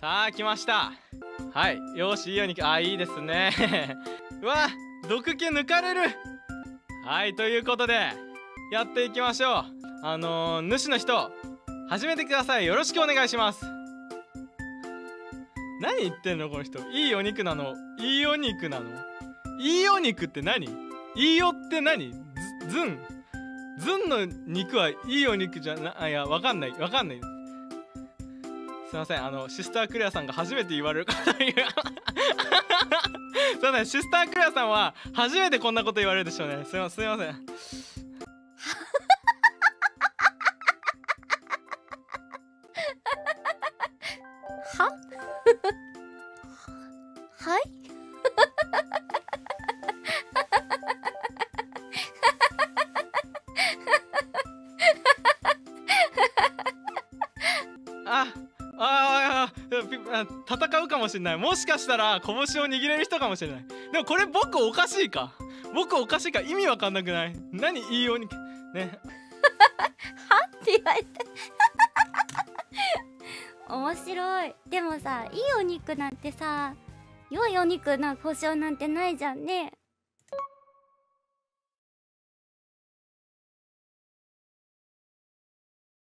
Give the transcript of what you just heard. さあ来ました。はい、よし、いいように、あ、いいですねうわ、毒気抜かれる。はい、ということでやっていきましょう。主の人始めてください。よろしくお願いします。何言ってんのこの人。いいお肉なの、いいお肉なの、いいお肉って何、いいおって何、ずんの肉はいいお肉じゃな、あ、いや、わかんない。すいません、シスタークレアさんが初めて言われること言うすいません、シスタークレアさんは初めてこんなこと言われるでしょうね。すいませんはい戦うかもしれない。もしかしたら拳を握れる人かもしれない。でもこれ僕おかしいか、意味わかんなくない？何言いようにねはって言われて面白い。でもさ、いいお肉なんてさ、良いお肉な保証なんてないじゃんね。